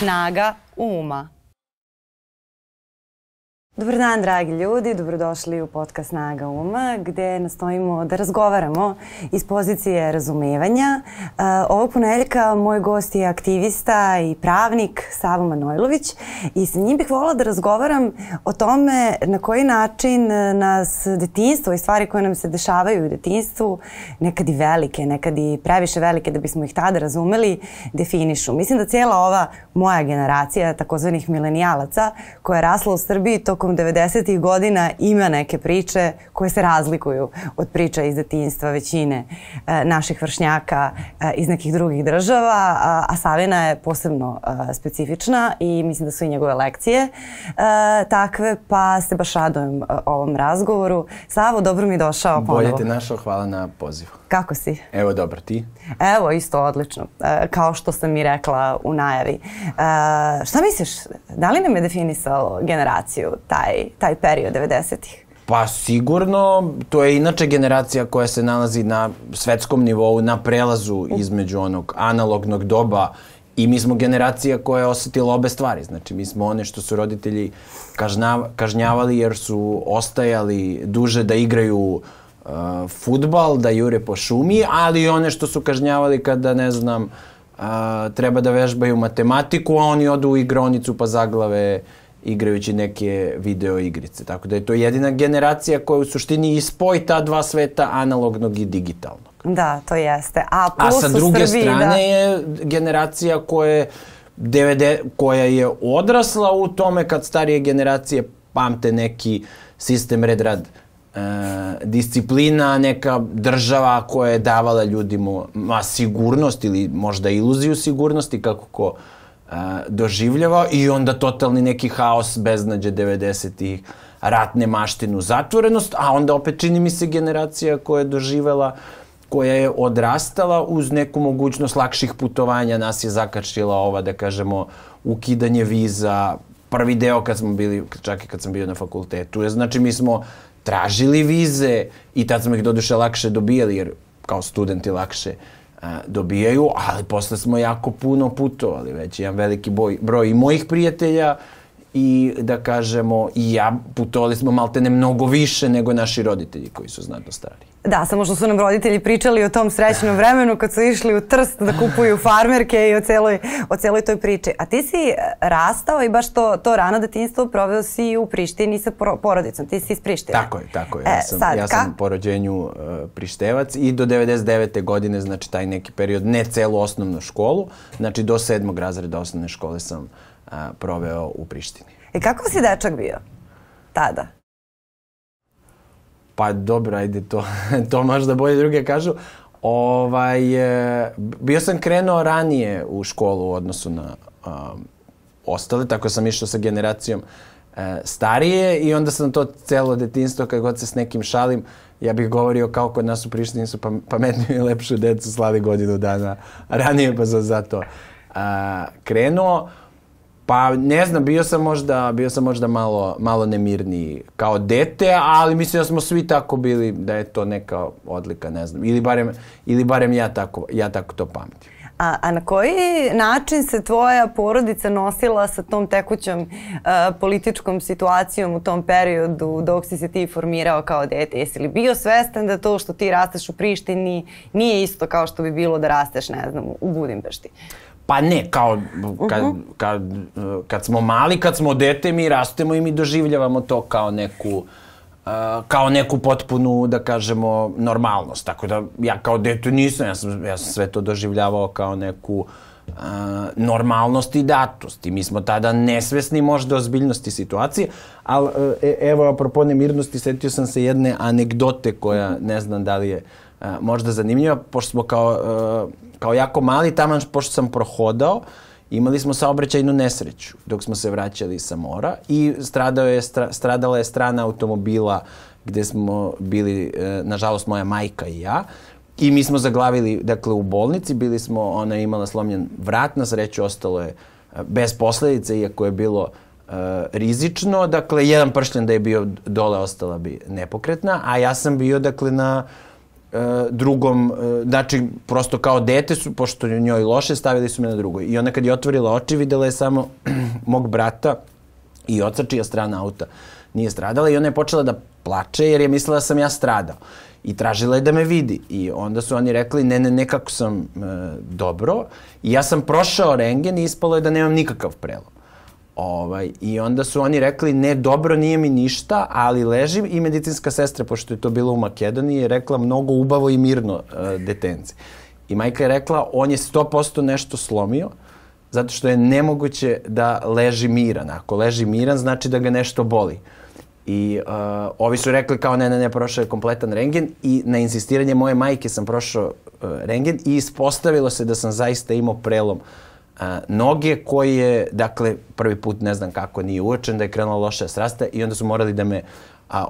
Snaga uma. Dobar dan, dragi ljudi. Dobrodošli u podcast Snaga uma, gdje nastojimo da razgovaramo iz pozicije razumevanja. Ovog ponedjeljka moj gost je aktivista i pravnik Savo Manojlović i sa njim bih voljela da razgovaram o tome na koji način nas detinjstvo i stvari koje nam se dešavaju u detinjstvu, nekad i velike, nekad i previše velike da bismo ih tada razumeli, definišu. Mislim da cijela ova moja generacija takozvanih milenijalaca koja je rasla u Srbiji tokom 90-ih godina ima neke priče koje se razlikuju od priča iz detinjstva većine naših vršnjaka iz nekih drugih država, a Savina je posebno specifična i mislim da su i njegove lekcije takve, pa se baš radujem ovom razgovoru. Savo, dobro mi je došao ponovo. Bolje te našao, hvala na pozivu. Kako si? Evo, dobro, ti? Evo, isto odlično, kao što sam i rekla u najavi. Šta misliš, da li nam je definisalo generaciju taj period 90-ih? Pa sigurno, to je inače generacija koja se nalazi na svetskom nivou, na prelazu između onog analognog doba i mi smo generacija koja je osetila obe stvari. Znači, mi smo one što su roditelji kažnjavali jer su ostajali duže da igraju fudbal, da jure po šumi, ali i one što su kažnjavali kada, ne znam, treba da vežbaju matematiku, a oni odu u igronicu pa zaglave igrajući neke video igrice. Tako da je to jedina generacija koja u suštini ispoji ta dva sveta, analognog i digitalnog. Da, to jeste. A sa druge strane je generacija koja je odrasla u tome kad starije generacije pamte neki sistem, red, rad, disciplina, neka država koja je davala ljudima sigurnost ili možda iluziju sigurnosti, kako ko doživljava, i onda totalni neki haos, beznađe 90-ih, ratne maštinu, zatvorenost, a onda opet čini mi se generacija koja je doživjela, koja je odrastala uz neku mogućnost lakših putovanja, nas je zakačila ova, da kažemo, ukidanje viza, prvi deo kad smo bili, čak i kad sam bio na fakultetu, znači mi smo tražili vize i tad smo ih doduše lakše dobijali, jer kao studenti lakše dobijaju, ali posle smo jako puno putovali, već jedan veliki broj i mojih prijatelja i, da kažemo, i ja, putovali smo maltene mnogo više nego naši roditelji koji su znatno stariji. Da, samo što su nam roditelji pričali o tom srećnom vremenu kad su išli u Trst da kupuju farmerke i o celoj toj priči. A ti si rastao i baš to rano detinjstvo proveo si u Prištini sa porodicom. Ti si iz Prištine. Tako je, tako je. Ja sam po rođenju Prištevac i do 99. godine, znači taj neki period, ne celu osnovnu školu, znači do 7. razreda osnovne škole sam proveo u Prištini. I kako si dečak bio tada? Pa dobro, ajde, to možda bolje druge kažu. Bio sam krenuo ranije u školu u odnosu na ostale, tako sam išao sa generacijom starije i onda sam to celo detinjstvo, kad god se s nekim šalim, ja bih govorio kao kod nas u Prištini su pametniju i lepšu decu slali godinu dana ranije, pa sam zato krenuo. Pa ne znam, bio sam možda malo nemirniji kao dete, ali mislim da smo svi tako bili, da je to neka odlika, ne znam, ili barem ja tako to pamtim. A na koji način se tvoja porodica nosila sa tom tekućom političkom situacijom u tom periodu dok si se ti formirao kao dete? Jesi li bio svestan da to što ti rasteš u Prištini nije isto kao što bi bilo da rasteš, ne znam, u Budimpešti? Pa ne, kao kad smo mali, kad smo dete, mi rastemo i mi doživljavamo to kao neku potpunu, da kažemo, normalnost. Tako da ja kao dete nisam, ja sam sve to doživljavao kao neku normalnost i datost. I mi smo tada nesvesni možda ozbiljnosti situacije, ali evo, apropo nemirnosti, setio sam se jedne anegdote koja ne znam da li je možda zanimljiva, pošto smo kao jako mali, taman pošto sam prohodao, imali smo saobraćajnu nesreću dok smo se vraćali sa mora i stradala je strana automobila gdje smo bili, nažalost, moja majka i ja. I mi smo zaglavili, dakle, u bolnici, bili smo, ona je imala slomljen vrat, na sreću ostalo je bez posljedica, iako je bilo rizično. Dakle, jedan pršljan da je bio dole, ostala bi nepokretna, a ja sam bio, dakle, na drugom, znači prosto kao dete su, pošto njoj loše, stavili su me na drugoj. I ona kad je otvorila oči, videla je samo mog brata i ocačija strana auta. Nije stradala i ona je počela da plače jer je mislila da sam ja stradao. I tražila je da me vidi. I onda su oni rekli ne, nekako sam dobro. I ja sam prošao rentgen i ispalo je da nemam nikakav prelom. I onda su oni rekli ne, dobro, nije mi ništa, ali ležim, i medicinska sestra, pošto je to bilo u Makedoniji, je rekla mnogo ubavo i mirno detence. I majka je rekla on je 100% nešto slomio, zato što je nemoguće da leži miran. Ako leži miran, znači da ga nešto boli. I ovi su rekli kao ne, prošao je kompletan rentgen, i na insistiranje moje majke sam prošao rentgen i ispostavilo se da sam zaista imao prelom noge koji je, dakle, prvi put ne znam kako nije uočen, da je krenulo loše srasta i onda su morali da me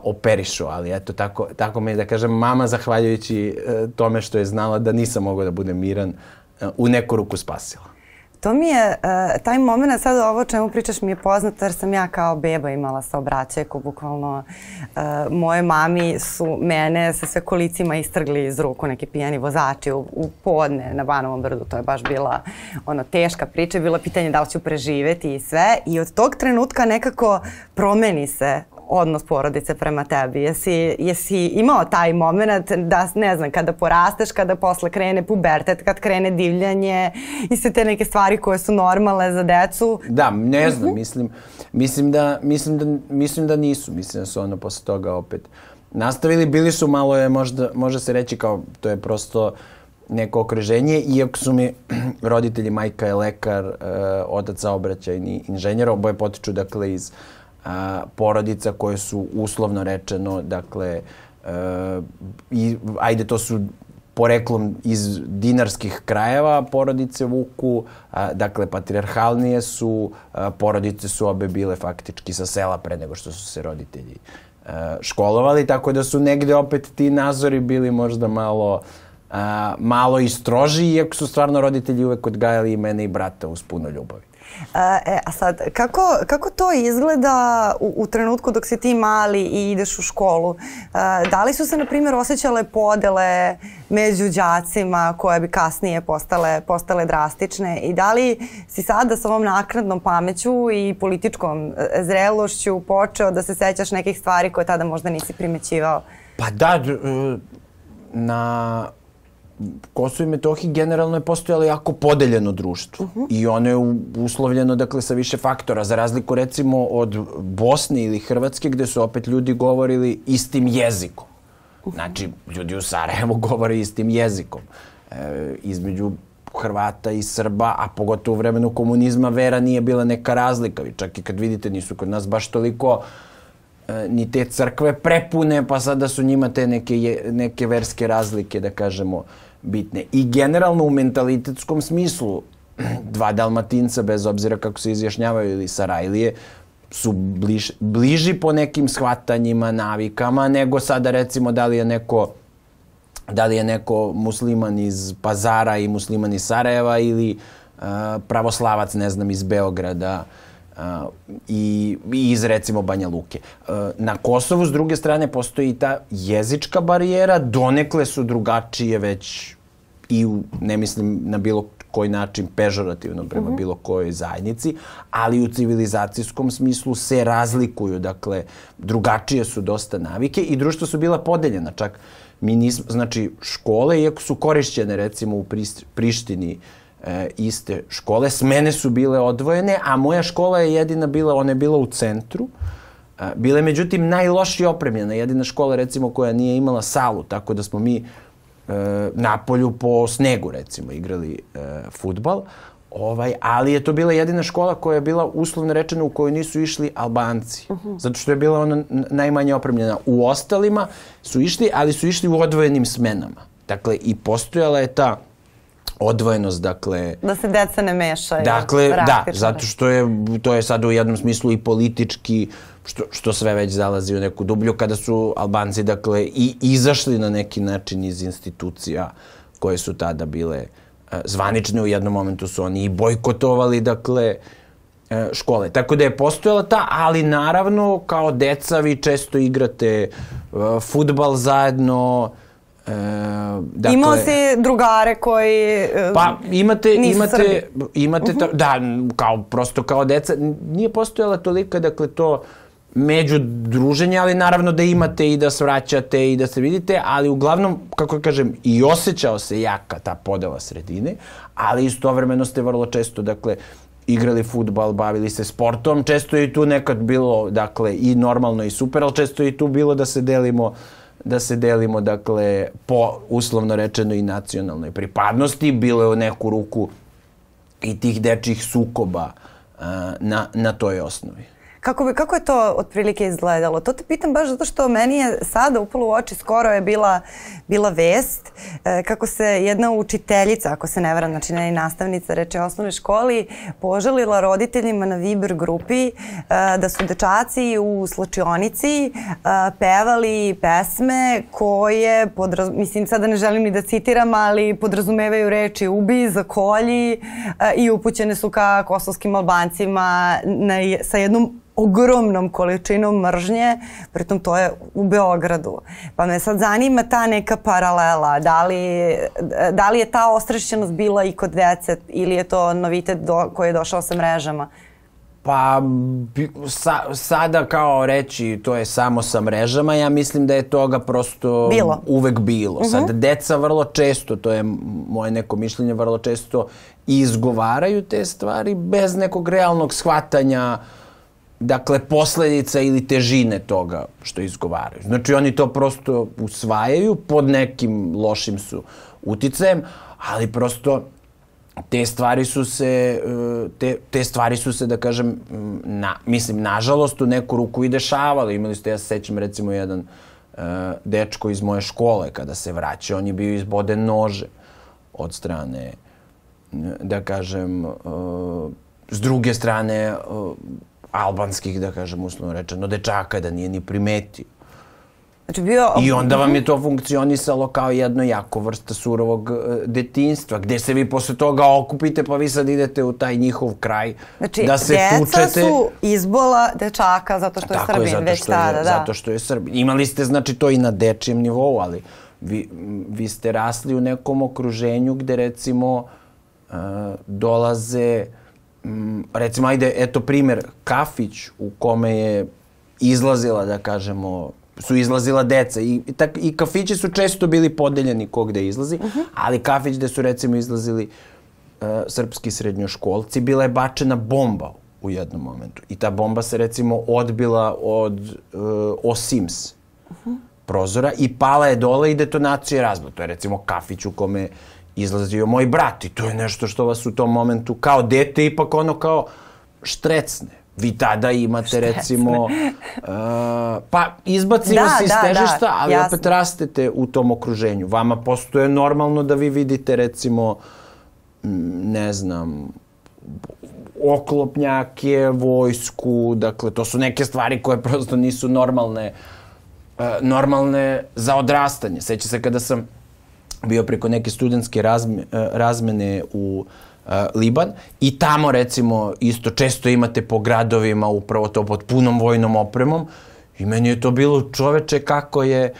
operišu, ali eto, tako me, da kažem, mama, zahvaljujući tome što je znala da nisam mogao da budem miran, u neku ruku spasila. To mi je, taj moment, sad ovo o čemu pričaš mi je poznato jer sam ja kao beba imala saobraćajku, bukvalno moje mami su mene sa sve kolicima istrgli iz ruku neki pijani vozači u podne na Banovom brdu, to je baš bila ono teška priča, bilo je pitanje da li ću preživjeti i sve, i od tog trenutka nekako promeni se odnos porodice prema tebi. Jesi imao taj moment da, ne znam, kada porasteš, kada posle krene pubertet, kad krene divljanje i sve te neke stvari koje su normale za decu? Da, ne znam, mislim da nisu. Mislim da su ono posle toga opet nastavili. Bili su malo, je možda se reći kao to je prosto neko okruženje, iako su mi roditelji, majka je lekar, otac saobraćajni inženjer, oboje potiču dakle iz porodica koje su uslovno rečeno, dakle, ajde, to su poreklom iz dinarskih krajeva porodice vuku, dakle, patrijarhalnije su, porodice su obe bile faktički sa sela pre nego što su se roditelji školovali, tako da su negde opet ti nazori bili možda malo i stroži, iako su stvarno roditelji uvek odgajali i mene i brata uz puno ljubavi. A sad, kako to izgleda u trenutku dok si ti mali i ideš u školu? Da li su se, na primjer, osjećale podele među đacima koje bi kasnije postale drastične? I da li si sada sa ovom naknadnom pameću i političkom zrelošću počeo da se sećaš nekih stvari koje tada možda nisi primećivao? Pa da, na Kosovo i Metohiji generalno je postojalo jako podeljeno društvo i ono je uslovljeno, dakle, sa više faktora, za razliku recimo od Bosne ili Hrvatske gde su opet ljudi govorili istim jezikom. Znači, ljudi u Sarajevu govore istim jezikom. Između Hrvata i Srba, a pogotovo u vremenu komunizma, vera nije bila neka razlika. Čak i kad vidite, nisu kod nas baš toliko ni te crkve prepune, pa sada su njima te neke verske razlike, da kažemo, bitne. I generalno u mentalitetskom smislu dva Dalmatinca, bez obzira kako se izjašnjavaju, ili Sarajlije, su bliži po nekim shvatanjima, navikama, nego sada recimo da li je neko musliman iz Pazara i musliman iz Sarajeva ili pravoslavac, ne znam, iz Beograda i iz recimo Banja Luke. Na Kosovu, s druge strane, postoji ta jezička barijera, donekle su drugačije već i ne mislim na bilo koji način pežorativno prema bilo kojoj zajednici, ali u civilizacijskom smislu se razlikuju, dakle, drugačije su dosta navike i društva su bila podeljena, čak mi nismo, znači škole, iako su korišćene recimo u Prištini, iste škole, s mene su bile odvojene, a moja škola je jedina bila, ona je bila u centru, bila je međutim najlošije opremljena, jedina škola recimo koja nije imala salu, tako da smo mi na polju po snegu recimo igrali fudbal, ali je to bila jedina škola koja je bila uslovno rečena u koju nisu išli Albanci, zato što je bila ona najmanje opremljena. U ostalima su išli, ali su išli u odvojenim smenama. Dakle, i postojala je ta odvojenost, dakle, da se deca ne mešaju. Dakle, da, zato što je to sad u jednom smislu i politički, što sve već zalazi u neku dublju, kada su Albanci, dakle, i izašli na neki način iz institucija koje su tada bile zvanične. U jednom momentu su oni i bojkotovali, dakle, škole. Tako da je postojala ta, ali naravno, kao deca vi često igrate fudbal zajedno, Imao si drugare koji nisu Srbi? Da, prosto kao deca. Nije postojala tolika, dakle, to međudruženje, ali naravno da imate i da svraćate i da se vidite, ali uglavnom, kako kažem, i osjećao se jaka ta podela sredine, ali istovremeno ste vrlo često, dakle, igrali futbal, bavili se sportom, često je i tu nekad bilo, dakle, i normalno i super, ali često je i tu bilo da se delimo dakle, po uslovno rečeno i nacionalnoj pripadnosti. Bilo je u neku ruku i tih dečjih sukoba na toj osnovi. Kako je to otprilike izgledalo? To te pitam baš zato što meni je sada upalo u oči, skoro je bila vest kako se jedna učiteljica, ako se ne varam, znači ne i nastavnica, reče osnovne školi, požalila roditeljima na Viber grupi da su dečaci u slačionici pevali pesme koje, mislim sada ne želim ni da citiram, ali podrazumevaju reči ubi, zakolji i upućene su ka kosovskim Albancima sa jednom ogromnom količinom mržnje, pritom to je u Beogradu. Pa me sad zanima ta neka paralela, da li je ta ostrašćenost bila i kod dece ili je to novitet koji je došao sa mrežama? Pa sada kao reći to je samo sa mrežama, ja mislim da je toga prosto uvek bilo. Sad deca vrlo često, to je moje neko mišljenje, vrlo često izgovaraju te stvari bez nekog realnog shvatanja, dakle, posljedica ili težine toga što izgovaraju. Znači, oni to prosto usvajaju, pod nekim lošim su uticajem, ali prosto te stvari su se, da kažem, mislim, nažalost, u neku ruku i dešavale. Imali ste, ja se sećam, recimo, jedan dečko iz moje škole, kada se vraća, on je bio izboden nožem od strane, da kažem, s druge strane, albanskih, da kažem, uslovno rečeno, dečaka, da nije ni primetio. I onda vam je to funkcionisalo kao jedno jako vrsta surovog detinjstva, gde se vi posle toga okupite, pa vi sad idete u taj njihov kraj da se tučete. Deca su izbola dečaka zato što je Srbin već tada. Zato što je Srbin. Imali ste, znači, to i na dečijem nivou, ali vi ste rasli u nekom okruženju gde, recimo, dolaze... Recimo, ajde, eto primjer, kafić u kome je izlazila, da kažemo, su izlazila deca. I kafići su često bili podeljeni ko gde izlazi, ali kafić gde su, recimo, izlazili srpski srednjoškolci, bila je bačena bomba u jednom momentu. I ta bomba se, recimo, odbila od Osims prozora i pala je dole i detonacija je razbila. To je, recimo, kafić u kome izlazio moj brat i to je nešto što vas u tom momentu kao dete ipak ono kao štrecne. Vi tada imate, recimo, pa izbacimo se iz težišta, ali opet rastete u tom okruženju. Vama postoje normalno da vi vidite, recimo, ne znam, oklopnjake, vojsku, dakle, to su neke stvari koje prosto nisu normalne za odrastanje. Seća se kada sam bio preko neke studentske razmene u Liban i tamo, recimo, isto često imate po gradovima upravo to pod punom vojnom opremom i meni je to bilo, čoveče, kako je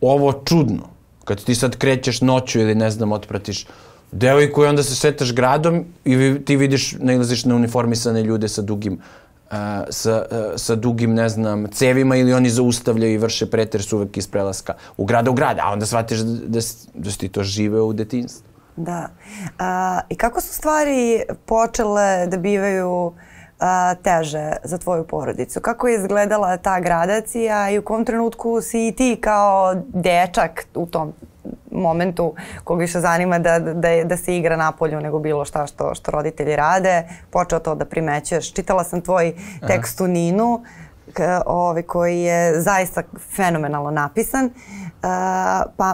ovo čudno. Kad ti sad krećeš noću ili, ne znam, otpratiš devojku i onda se setaš gradom i ti vidiš, nailaziš na uniformisane ljude sa dugim, ne znam, cevima ili oni zaustavljaju i vrše pretres uvek iz prelaska u grada a onda shvatiš da si ti to živeo u detinjstvu. Da. I kako su stvari počele da bivaju teže za tvoju porodicu? Kako je izgledala ta gradacija i u kom trenutku si i ti kao dečak u tom momentu kog više zanima da se igra na polju nego bilo šta što roditelji rade, počeo to da primećuješ? Čitala sam tvoj tekst u Ninu koji je zaista fenomenalno napisan,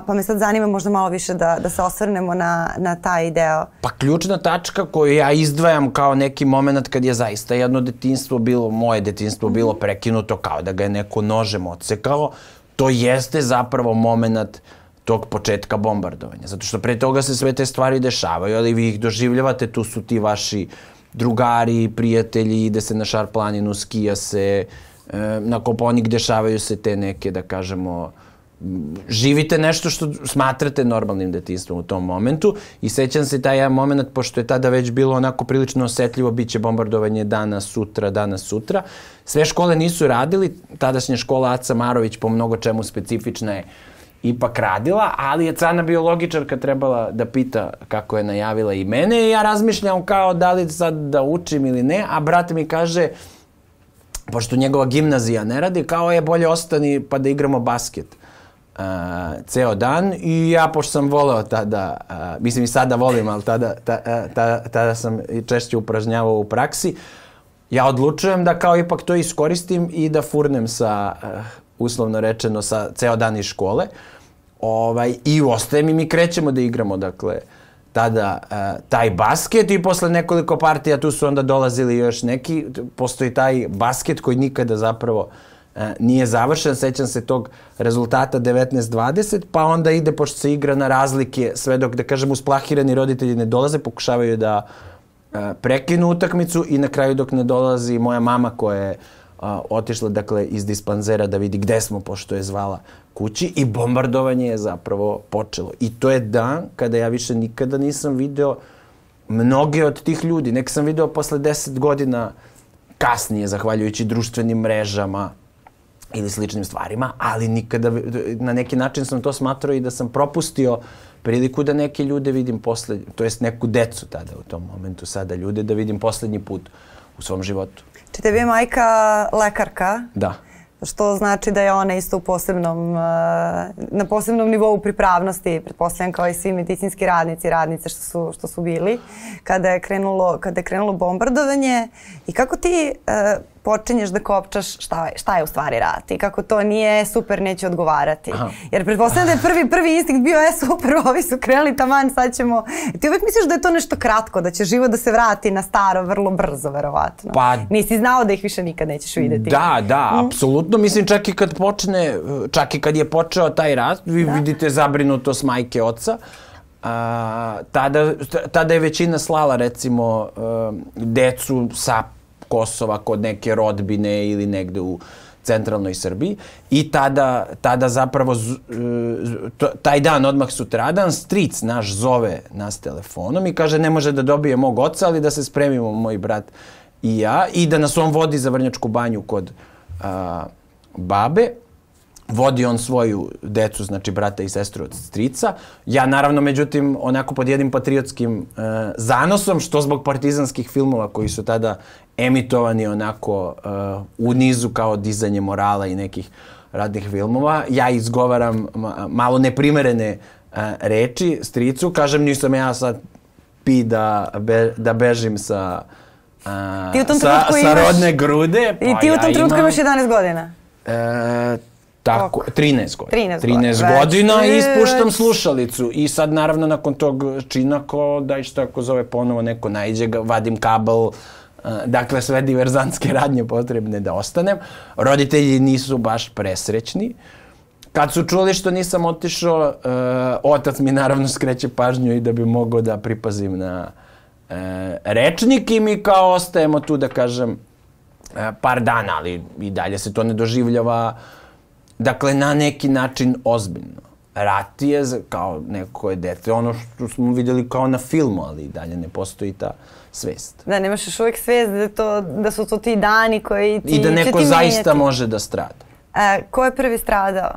pa me sad zanima možda malo više da se osvrnemo na taj deo. Pa ključna tačka koju ja izdvajam kao neki moment kad je zaista jedno detinjstvo bilo, moje detinjstvo bilo prekinuto kao da ga je neko nožem odsekao, to jeste zapravo moment tog početka bombardovanja. Zato što pre toga se sve te stvari dešavaju, ali vi ih doživljavate, tu su ti vaši drugari, prijatelji, ide se na Šar planinu, skija se, na Kopaonik, dešavaju se te neke, da kažemo, živite nešto što smatrate normalnim detinjstvom u tom momentu. I sećam se taj jedan moment, pošto je tada već bilo onako prilično osetljivo, bit će bombardovanje danas, sutra. Sve škole nisu radili, tadašnja škola Aca Marović po mnogo čemu specifična je ipak radila, ali je crna biologičarka trebala da pita, kako je najavila i mene, i ja razmišljam kao da li sad da učim ili ne, a brat mi kaže, pošto njegova gimnazija ne radi, kao je bolje ostani pa da igramo basket ceo dan. I ja, pošto sam voleo tada, mislim i sada volim, ali tada sam češće upražnjavao u praksi, ja odlučujem da kao ipak to iskoristim i da furnem sa, uslovno rečeno, sa ceo dan iz škole. I ostajem i mi krećemo da igramo, dakle, tada taj basket, i posle nekoliko partija tu su onda dolazili još neki. Postoji taj basket koji nikada zapravo nije završen. Sećam se tog rezultata 19-20, pa onda ide, pošto se igra na razlike, sve dok, da kažem, usplahirani roditelji ne dolaze, pokušavaju da prekinu utakmicu, i na kraju dok ne dolazi moja mama, koja je otišla, dakle, iz dispanzera da vidi gde smo, pošto je zvala kući, i bombardovanje je zapravo počelo. I to je dan kada ja više nikada nisam video mnoge od tih ljudi. Nek sam video posle 10 godina kasnije, zahvaljujući društvenim mrežama ili sličnim stvarima, ali nikada, na neki način sam to smatrao i da sam propustio priliku da neke ljude vidim posle, to jest neku decu tada u tom momentu, sada ljude da vidim poslednji put u svom životu. Či tebi je majka lekarka? Da. Što znači da je ona isto u posebnom, na posebnom nivou pripravnosti, pretpostavljam kao i svi medicinski radnici i radnice što su bili, kada je krenulo bombardovanje. I kako ti počinješ da kopčaš šta je u stvari rat i kako to nije super, neće odgovarati? Aha. Jer pretpostavljam da je prvi instinkt bio, super, ovi su krenuli, taman, sad ćemo. Ti uvijek misliš da je to nešto kratko, da će život da se vrati na staro vrlo brzo, verovatno. Pa, nisi znao da ih više nikad nećeš vidjeti. Da, apsolutno. Mislim, čak i kad je počeo taj rat, vi vidite zabrinutost majke, oca. Tada je većina slala, recimo, decu sa Kosova kod neke rodbine ili negde u centralnoj Srbiji, i tada zapravo taj dan, odmah sutradan, stric naš zove nas telefonom i kaže ne može da dobije mog oca, ali da se spremimo moj brat i ja, i da nas on vodi za Vrnjačku banju kod babe. Vodi on svoju decu, znači brata i sestru od strica. Ja naravno, međutim, onako pod jednim patriotskim zanosom, što zbog partizanskih filmova koji su tada emitovani onako u nizu kao dizanje morala i nekih radnih filmova, ja izgovaram malo neprimerene reči stricu. Kažem, nisam ja sad da bežim sa rodne grude. I ti u tom trenutku imaš 11 godina? Tako, 13 godina, i ispuštam slušalicu. I sad, naravno, nakon tog čina, ko daj šta, ko zove ponovo, neko najđe, vadim kabel, dakle sve diverzantske radnje potrebne da ostanem. Roditelji nisu baš presrećni. Kad su čuli što nisam otišao, otac mi naravno skreće pažnju i da bi mogao da pripazim na rečnik, i mi kao ostajemo tu, da kažem, par dana, ali i dalje se to ne doživljava, dakle, na neki način ozbiljno. Rat je kao neko je dete, ono što smo vidjeli kao na filmu, ali i dalje ne postoji ta svest. Da, nemaš još uvijek svest da su to ti dani koji ti će ti menjati. I da neko zaista može da strada. Ko je prvi stradao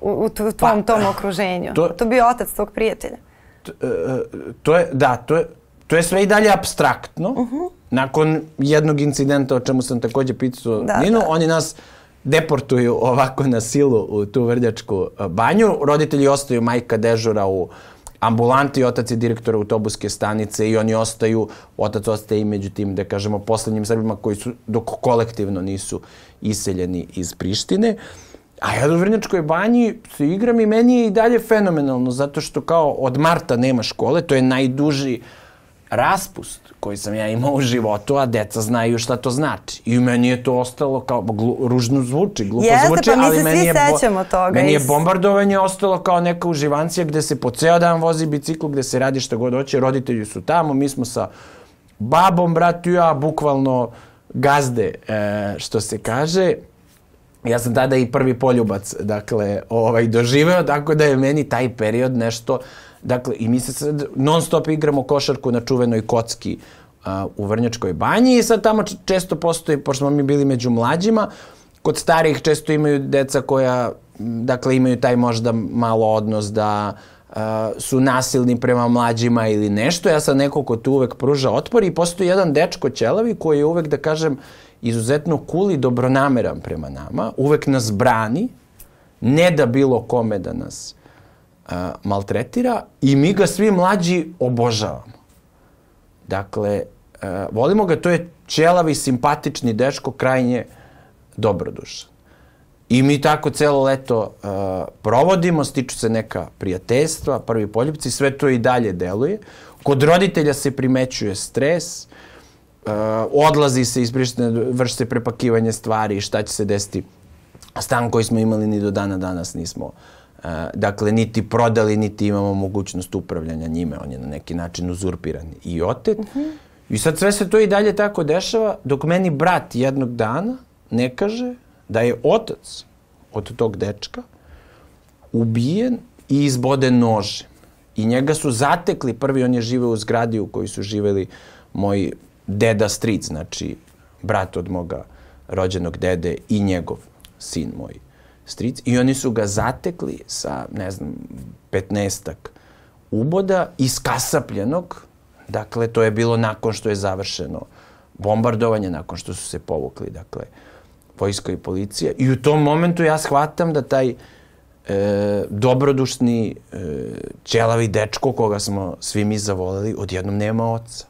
u tom okruženju? To bio otac tvog prijatelja. To je sve i dalje apstraktno. Nakon jednog incidenta, o čemu sam također pitao Ninu, oni nas deportuju ovako na silu u tu Vrnjačku banju. Roditelji ostaju, majka dežura u ambulanti, otac je direktor autobuske stanice, i oni ostaju, otac ostaje i među tim, da kažemo, poslednjim Srbima koji su, dok kolektivno nisu iseljeni iz Prištine. A ja u Vrnjačkoj banji se igram, i meni je i dalje fenomenalno, zato što kao od marta nema škole, to je najduži raspust koji sam ja imao u životu, a deca znaju šta to znači. I meni je to ostalo kao, ružno zvuči, glupo zvuči, ali meni je bombardovanje ostalo kao neka uživancija gde se po ceo dan vozi biciklu, gde se radi šta god hoće, roditelji su tamo, mi smo sa babom, bratu, ja, bukvalno gazde, što se kaže. Ja sam tada i prvi poljubac, dakle, doživeo, tako da je meni taj period nešto, dakle, i mi se sad non stop igramo košarku na čuvenoj kocki u Vrnjačkoj banji i sad tamo često postoji, pošto smo mi bili među mlađima, kod starih često imaju deca koja, dakle, imaju taj možda malo odnos da su nasilni prema mlađima ili nešto. Ja sam neko ko tu uvek pruža otpor i postoji jedan dečko ćelavi koji je uvek, da kažem, izuzetno cool i dobronameran prema nama, uvek nas brani, ne da bilo kome da nas maltretira i mi ga svi mlađi obožavamo. Dakle, volimo ga, to je ćelavi, simpatični dečko, krajnje dobrodušan. I mi tako celo leto provodimo, stiču se neka prijateljstva, prvi poljubci, sve to i dalje deluje. Kod roditelja se primećuje stres, odlazi se iz Prištine, vrši se prepakivanje stvari i šta će se desiti. Stan koji smo imali ni do dana danas nismo, dakle, niti prodali, niti imamo mogućnost upravljanja njime. On je na neki način uzurpiran i otet. I sad sve se to i dalje tako dešava, dok meni brat jednog dana ne kaže da je otac od tog dečka ubijen i izboden nožem. I njega su zatekli, prvi, on je živeo u zgradi u kojoj su živeli moji deda stric, znači brat od moga rođenog dede i njegov sin, moj stric. I oni su ga zatekli sa, ne znam, 15-ak uboda, iskasapljenog. Dakle, to je bilo nakon što je završeno bombardovanje, nakon što su se povukli, dakle, vojska i policija. I u tom momentu ja shvatam da taj dobrodušni ćelavi dečko koga smo svi mi zavoleli, odjednom nema oca.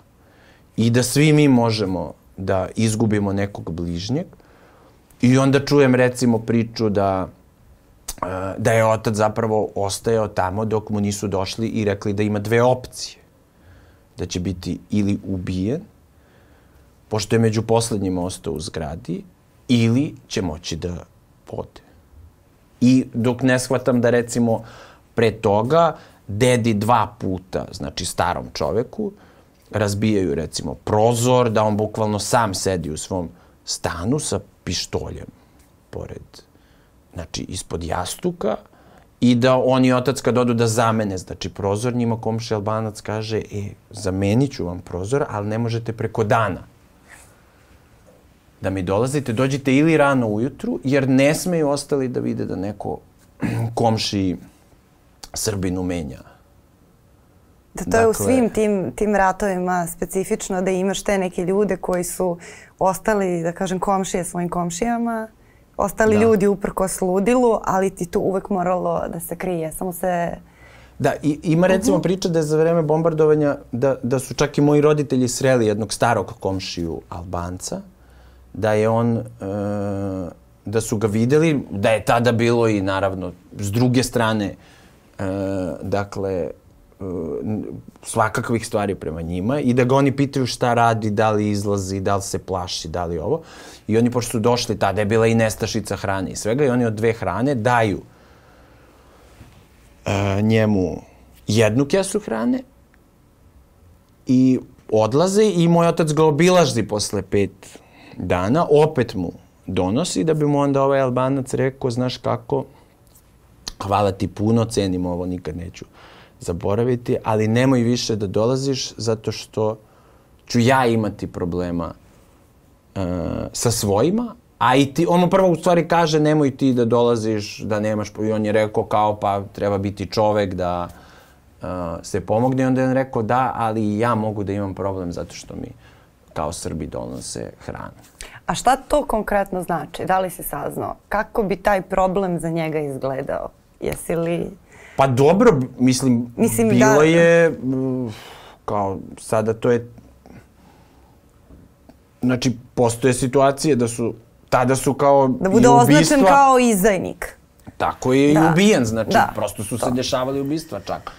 I da svi mi možemo da izgubimo nekog bližnjeg. I onda čujem, recimo, priču da je otac zapravo ostajao tamo dok mu nisu došli i rekli da ima dve opcije. Da će biti ili ubijen, pošto je među poslednjima ostao u zgradi, ili će moći da ode. I dok ne shvatam da, recimo, pre toga dedi dva puta, znači starom čoveku, razbijaju, recimo, prozor, da on bukvalno sam sedi u svom stanu sa pištoljem pored, znači ispod jastuka, i da on i otac kad odu da zamene, znači, prozor, njima komšija Albanac kaže: e, zamenit ću vam prozor, ali ne možete preko dana da mi dolazite, dođite ili rano ujutru, jer ne smeju ostali da vide da neko komšiji Srbinu menja. Da, to je u svim tim ratovima specifično, da imaš te neke ljude koji su ostali, da kažem, komšije svojim komšijama, ostali ljudi uprkos ludilu, ali ti tu uvek moralo da se krije, samo se... Da, ima, recimo, priča da je za vreme bombardovanja, da su čak i moji roditelji sreli jednog starog komšiju Albanca, da su ga videli, da je tada bilo i, naravno, s druge strane, dakle, svakakvih stvari prema njima, i da ga oni pitaju šta radi, da li izlazi, da li se plaši, da li ovo. I oni, pošto su došli, tada je bila i nestašica hrane i svega, i oni od dve hrane daju njemu jednu kesu hrane i odlaze, i moj otac ga obilazi posle 5 dana, opet mu donosi, da bi mu onda ovaj Albanac rekao: znaš kako, hvala ti puno, cenim ovo, nikad neću zaboraviti, ali nemoj više da dolaziš, zato što ću ja imati problema sa svojima, a i ti, on mu prvo u stvari kaže: nemoj ti da dolaziš, da nemaš, i on je rekao kao: pa treba biti čovek da se pomogne, i onda je on rekao: da, ali ja mogu da imam problem zato što mi kao Srbi donose hranu. A šta to konkretno znači? Da li si saznao? Kako bi taj problem za njega izgledao? Jesi li... Pa dobro, mislim, bilo je, kao sada to je, znači, postoje situacije da su, tada su kao i ubistva... Da bude označen kao izdajnik. Tako je i ubijen, znači, prosto su se dešavali ubistva čak.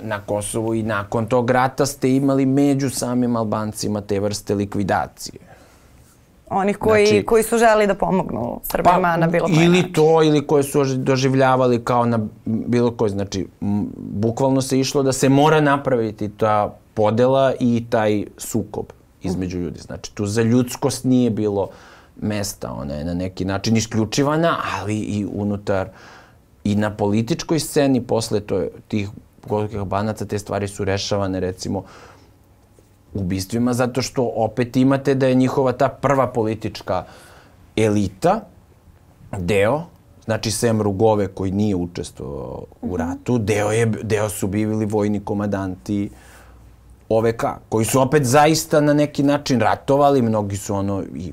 Na Kosovu i nakon tog rata ste imali među samim Albancima te vrste likvidacije. Onih koji su želi da pomognu Srbima na bilo koji način. Ili to, ili koje su doživljavali kao na bilo koji. Znači, bukvalno se išlo da se mora napraviti ta podela i taj sukob između ljudi. Znači, tu za ljudskost nije bilo mesta. Ona je na neki način isključivana, ali i unutar i na političkoj sceni posle tih kolikih Albanaca te stvari su rešavane, recimo, ubistvima, zato što opet imate da je njihova ta prva politička elita deo, znači sem Rugove koji nije učestvovao u ratu, deo su bili vojni komandanti OVK, koji su opet zaista na neki način ratovali, mnogi su ono i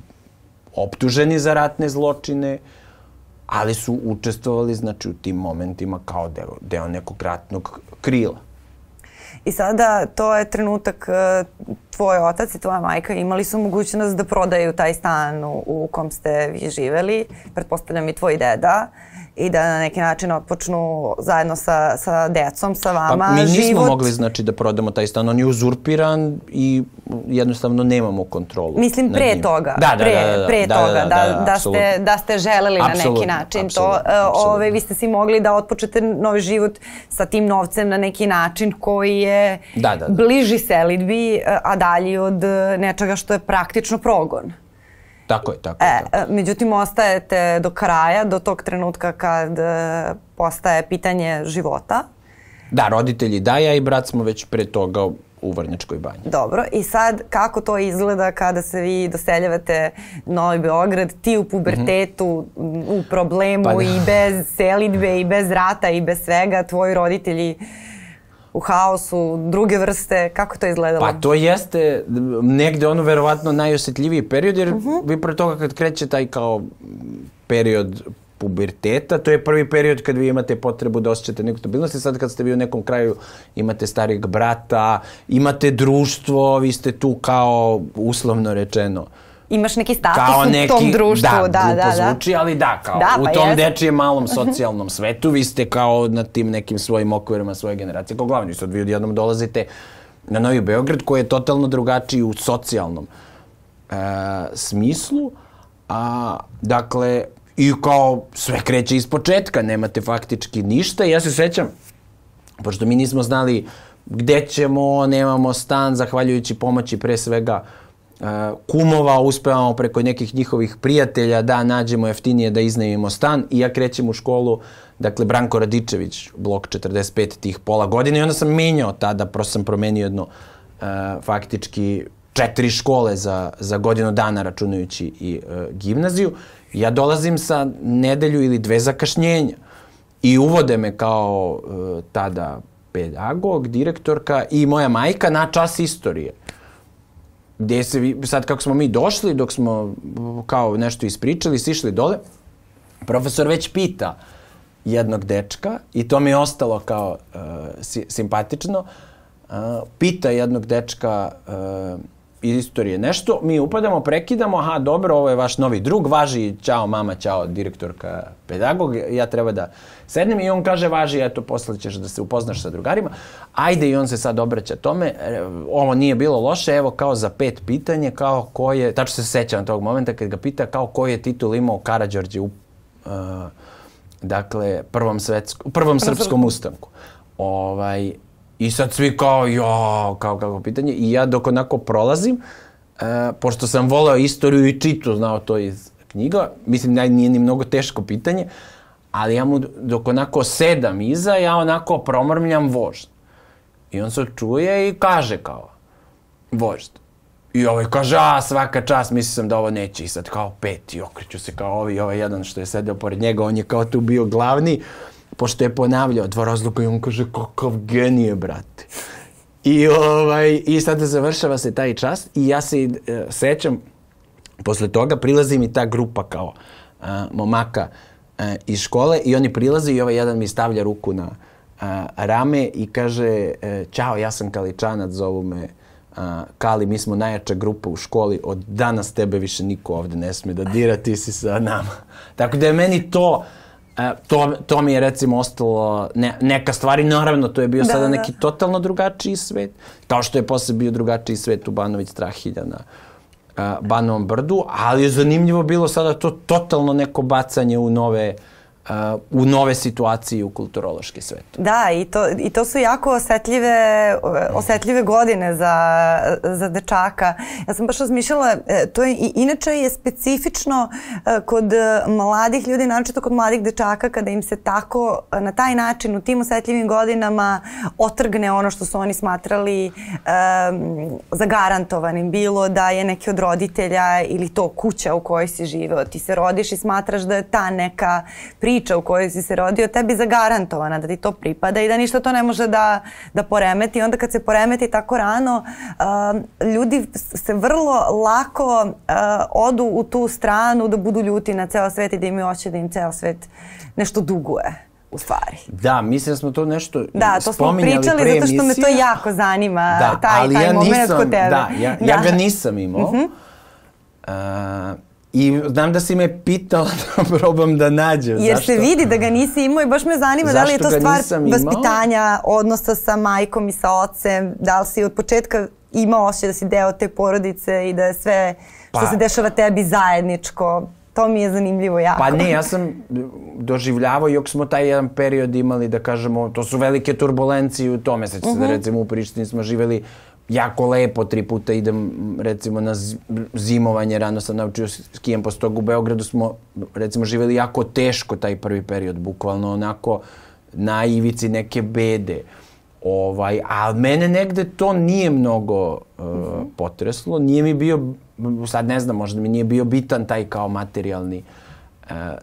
optuženi za ratne zločine, ali su učestvovali, znači, u tim momentima kao deo nekog ratnog krila. I sada to je trenutak, tvoj otac i tvoja majka imali su mogućnost da prodaju taj stan u kom ste vi živeli, pretpostavljam i tvoj deda, i da na neki način otpočnu zajedno sa decom, sa vama život. Mi nismo mogli, znači, da prodamo taj stan, on je uzurpiran i jednostavno nemamo kontrolu. Mislim, pre toga, da ste želeli na neki način to. Vi ste si mogli da otpočete novi život sa tim novcem na neki način koji je bliži selidbi, a dalji od nečega što je praktično progon. Tako je, tako je. Međutim, ostajete do kraja, do tog trenutka kad postaje pitanje života. Da, roditelji da, ja i brat smo već pre toga u Vrnjačkoj banji. Dobro, i sad kako to izgleda kada se vi doseljavate u Novi Beograd, ti u pubertetu, u problemu i bez selidbe i bez rata i bez svega, tvoji roditelji u haosu, druge vrste, kako to izgledalo? Pa to jeste negde ono verovatno najosjetljiviji period, jer vi pre toga kad kreće taj kao period puberteta, to je prvi period kad vi imate potrebu da osjećate neku stabilnost. Sad kad ste vi u nekom kraju, imate starijeg brata, imate društvo, vi ste tu kao uslovno rečeno. Imaš neki status u tom društvu. Da, glupo zvuči, ali da, kao u tom dečijem malom socijalnom svetu vi ste kao na tim nekim svojim okvirima svoje generacije, kao glavni. Sad vi odjednom dolazite na Novi Beograd koji je totalno drugačiji u socijalnom smislu. Dakle, i kao sve kreće iz početka, nemate faktički ništa. Ja se sećam, pošto mi nismo znali gde ćemo, nemamo stan, zahvaljujući pomoći pre svega kumova, uspevamo preko nekih njihovih prijatelja da nađemo jeftinije da iznajmimo stan i ja krećem u školu, dakle Branko Radičević, blok 45, tih pola godine, i onda sam menjao tada, prosto sam promenio jedno faktički 4 škole za godinu dana računajući i gimnaziju. Ja dolazim sa nedelju ili 2 zakašnjenja i uvode me kao tada pedagog, direktorka i moja majka na čas istorije. Gdje se vi, sad kako smo mi došli, dok smo kao nešto ispričali, sišli dole, profesor već pita jednog dečka, i to mi je ostalo kao simpatično, pita jednog dečka iz istorije nešto, mi upadamo, prekidamo, aha, dobro, ovo je vaš novi drug, važi, čao mama, čao direktorka, pedagog, ja treba da sednem, i on kaže, važi, eto, posle ćeš da se upoznaš sa drugarima, ajde, i on se sad obraća tome, ovo nije bilo loše, evo, kao za 5 pitanje, kao ko je, tačno se sećam tog momenta kad ga pita, kao ko je titul imao Karađorđe u, dakle, prvom srpskom ustanku. I sad svi kao, jo, kao kako pitanje. I ja dok onako prolazim, pošto sam voleo istoriju i čitao, znao to iz knjiga, mislim, nije ni mnogo teško pitanje, ali ja mu dok onako sedam iza, ja onako promrmljam vožd. I on se čuje i kaže kao, vožd. I ovaj kaže, a svaka čast, mislio sam da ovo neće. I sad kao 5 i okreću se kao ovi, ovaj jedan što je sedeo pored njega, on je kao tu bio glavni, pošto je ponavljao 2 razloga, i on kaže, kakav genije, brate. I sada završava se taj čas i ja se sećam, posle toga prilazi mi ta grupa kao momaka iz škole i oni prilaze i ovaj jedan mi stavlja ruku na rame i kaže, čao, ja sam Kaličanac, zovu me Kali, mi smo najjača grupa u školi, od danas tebe više niko ovde ne sme da dira, ti si sa nama. Tako da je meni to mi je, recimo, ostalo neka stvar i naravno to je bio sada neki totalno drugačiji svet, kao što je posle bio drugačiji svet u Banović-Strahinja na Banovom brdu, ali je zanimljivo bilo sada to totalno neko bacanje u nove u nove situacije u kulturološki svet. Da, i to su jako osetljive godine za dečaka. Ja sam baš razmišljala, to je inače je specifično kod mladih ljudi, naročito kod mladih dečaka, kada im se tako na taj način u tim osetljivim godinama otrgne ono što su oni smatrali zagarantovanim. Bilo da je neki od roditelja ili to kuća u kojoj si živeo. Ti se rodiš i smatraš da je ta neka priča u kojoj si se rodio tebi zagarantovana, da ti to pripada i da ništa to ne može da poremeti. Onda kad se poremeti tako rano, ljudi se vrlo lako odu u tu stranu da budu ljuti na ceo svet i da im hoće da im ceo svet nešto duguje u stvari. Da, mislim da smo to nešto spominjali pre emisija. Da, to smo pričali zato što me to jako zanima, taj moment kod tebe. Da, ja ga nisam imao. I znam da si me pitala da probam da nađem. Jer se vidi da ga nisi imao i baš me zanima da li je to stvar vaspitanja, odnosa sa majkom i sa ocem, da li si od početka imao osjećaj da si deo te porodice i da je sve što se dešava tebi zajedničko. To mi je zanimljivo jako. Pa ne, ja sam doživljavao, iako smo taj jedan period imali, da kažemo, to su velike turbulencije u tome. Sećam se da recimo u Prištini smo živjeli jako lepo, 3 puta idem recimo na zimovanje, rano sam naučio skijem, posle toga u Beogradu smo recimo živjeli jako teško taj prvi period, bukvalno onako na ivici neke bede. Ali mene negde to nije mnogo potreslo, nije mi bio, sad ne znam, možda mi nije bio bitan taj kao materijalni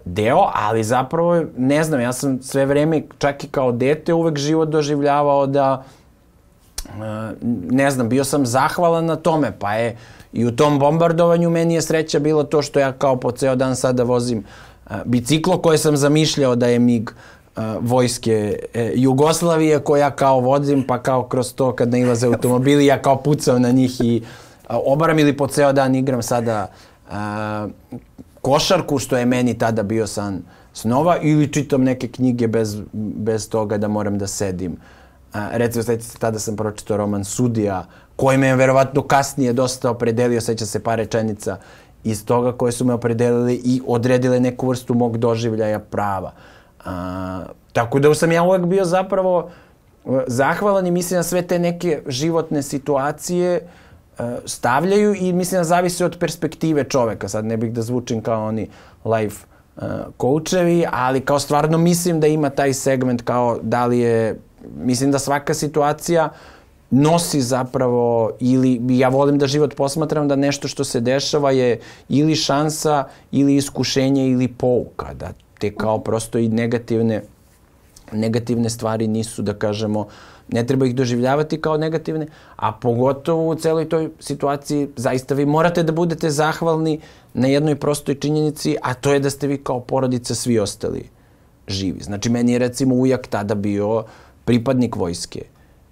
deo, ali zapravo ne znam, ja sam sve vreme, čak i kao dete, uvek život doživljavao da, ne znam, bio sam zahvalan na tome, pa je i u tom bombardovanju meni je sreća bilo to što ja kao po ceo dan sada vozim biciklo koje sam zamišljao da je mig vojske Jugoslavije koja kao vozim, pa kao kroz to kad nailaze automobili ja kao pucam na njih i obaram, ili po ceo dan igram sada košarku, što je meni tada bio san snova, ili čitam neke knjige bez toga da moram da sedim. Recimo, tada sam pročitao roman Sudija, koji me je verovatno kasnije dosta opredelio, sećam se par rečenica iz toga koje su me opredelili i odredile neku vrstu mog doživljaja prava. Tako da sam ja uvek bio zapravo zahvalan i mislim da sve te neke životne situacije stavljaju i mislim da zavise od perspektive čoveka. Sad ne bih da zvučim kao oni life coachevi, ali kao stvarno mislim da ima taj segment kao da li je, mislim da svaka situacija nosi zapravo, ili ja volim da život posmatram da nešto što se dešava je ili šansa ili iskušenje ili pouka, da te kao prosto i negativne stvari nisu, da kažemo, ne treba ih doživljavati kao negativne, a pogotovo u celoj toj situaciji zaista vi morate da budete zahvalni na jednoj prostoj činjenici, a to je da ste vi kao porodica svi ostali živi. Znači, meni je recimo ujak tada bio pripadnik vojske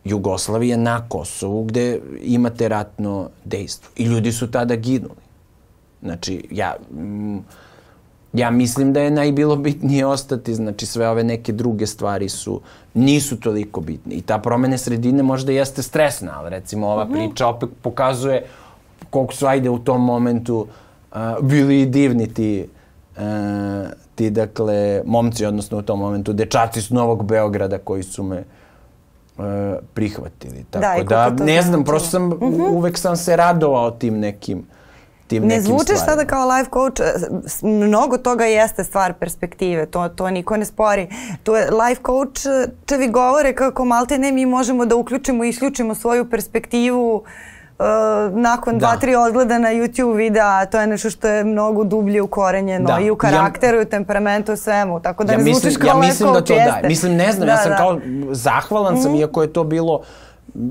Jugoslavije na Kosovu, gde imate ratno dejstvo. I ljudi su tada ginuli. Znači, ja mislim da je najbilo bitnije ostati, znači sve ove neke druge stvari nisu toliko bitne. I ta promjena sredine možda jeste stresna, ali recimo ova priča opet pokazuje koliko su, ajde, u tom momentu bili i divni ti, dakle, momci, odnosno u tom momentu dečaci s Novog Beograda koji su me prihvatili. Tako da, ne znam, prosto sam uvek se radovao tim nekim stvarima. Ne zvučiš sada kao life coach, mnogo toga jeste stvar perspektive, to niko ne spori. Life coachevi govore kako malte ne mi možemo da uključimo i isključimo svoju perspektivu nakon 2-3 odgleda na YouTube videa, to je nešto što je mnogo dublje ukorenjeno i u karakteru, u temperamentu, u svemu. Tako da ne zvučiš kao life coach jeste. Mislim, ne znam, ja sam kao zahvalan sam, iako je to bilo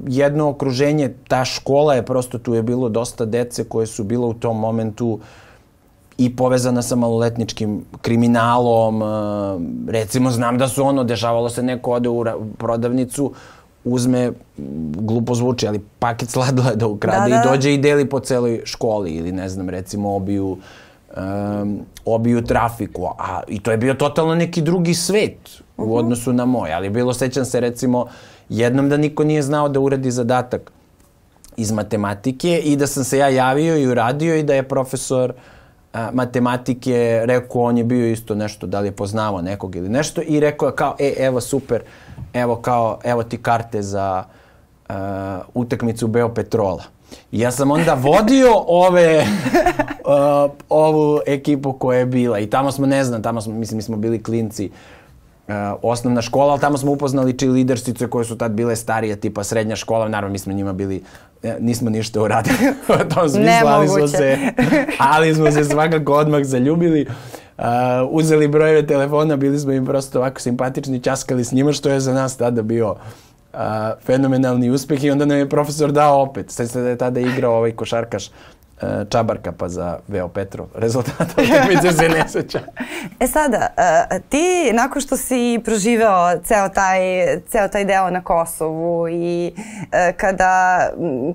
jedno okruženje, ta škola je prosto, tu je bilo dosta dece koje su bila u tom momentu i povezana sa maloletničkim kriminalom. Recimo, znam da su dešavalo se, neko ode u prodavnicu, uzme, glupo zvuči, ali paket sladoleda ukrade i dođe i deli po celoj školi, ili ne znam, recimo obiju trafiku. I to je bio totalno neki drugi svet u odnosu na moj, ali bilo, sećam se recimo jednom da niko nije znao da uradi zadatak iz matematike i da sam se ja javio i uradio i da je profesor matematike, rekao, on je bio isto nešto, da li je poznavao nekog ili nešto, i rekao kao, evo super, evo ti karte za utakmicu Beo Petrola. Ja sam onda vodio ovu ekipu koja je bila, i tamo smo, ne znam, tamo smo, mislim, mi smo bili klinci, osnovna škola, ali tamo smo upoznali cheerleadersice koje su tad bile starije, tipa srednja škola, naravno mi smo njima bili, nismo ništa uradili, to smo mislali smo se, ali smo se svakako odmah zaljubili, uzeli brojeve telefona, bili smo im prosto ovako simpatični, časkali s njima, što je za nas tada bio fenomenalni uspeh, i onda nam je profesor dao opet, sad je tada igrao ovaj košarkaš Čabarka, pa za Beo Petrol. Rezultata utakmice se ne sećam. E sada, ti nakon što si proživeo ceo taj deo na Kosovu i kada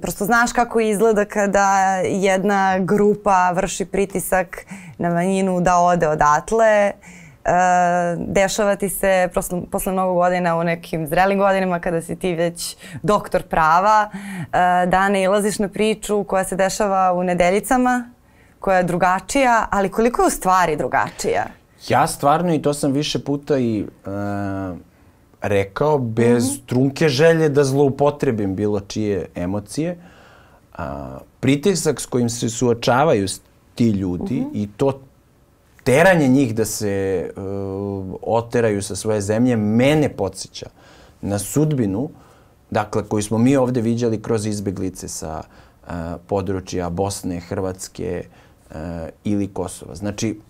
prosto znaš kako izgleda kada jedna grupa vrši pritisak na manjinu da ode odatle, dešava ti se posle mnogo godina u nekim zrelim godinama kada si ti već doktor prava da nailaziš na priču koja se dešava u Nedeljicama, koja je drugačija, ali koliko je u stvari drugačija? Ja stvarno, i to sam više puta i rekao, bez trunke želje da zloupotrebim bilo čije emocije, pritisak s kojim se suočavaju ti ljudi i to teranje njih da se oteraju sa svoje zemlje mene podsjeća na sudbinu, dakle, koju smo mi ovdje viđali kroz izbeglice sa područja Bosne, Hrvatske ili Kosova. Znači,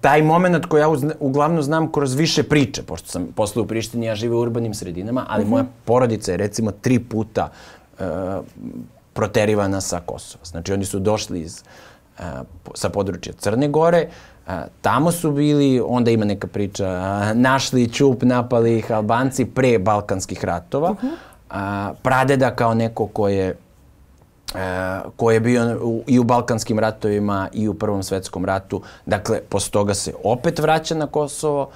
taj moment koji ja uglavnom znam kroz više priče, pošto sam posle u Prištini, ja živim u urbanim sredinama, ali moja porodica je recimo 3 puta proterivana sa Kosova. Znači, oni su došli sa područja Crne Gore, tamo su bili, onda ima neka priča, našli ćup, napali ih Albanci pre Balkanskih ratova. Pradeda kao neko ko je bio i u Balkanskim ratovima i u Prvom svjetskom ratu, dakle, posle toga se opet vraća na Kosovo.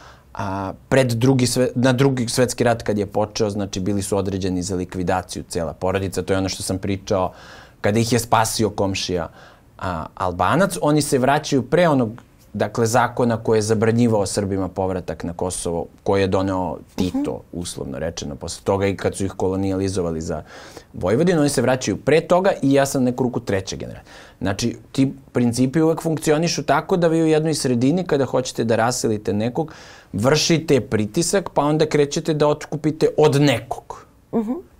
Na Drugi svjetski rat kad je počeo, znači, bili su određeni za likvidaciju, cela porodica, to je ono što sam pričao, kada ih je spasio komšija Albanac. Oni se vraćaju pre onog, dakle, zakona koji je zabranjivao Srbima povratak na Kosovo, koji je doneo Tito, uslovno rečeno, posle toga, i kad su ih kolonijalizovali za Vojvodinu, oni se vraćaju pre toga, i ja sam neku ruku treća generacija. Znači, ti principi uvek funkcionišu tako da vi u jednoj sredini, kada hoćete da raselite nekog, vršite pritisak, pa onda krećete da otkupite od nekog.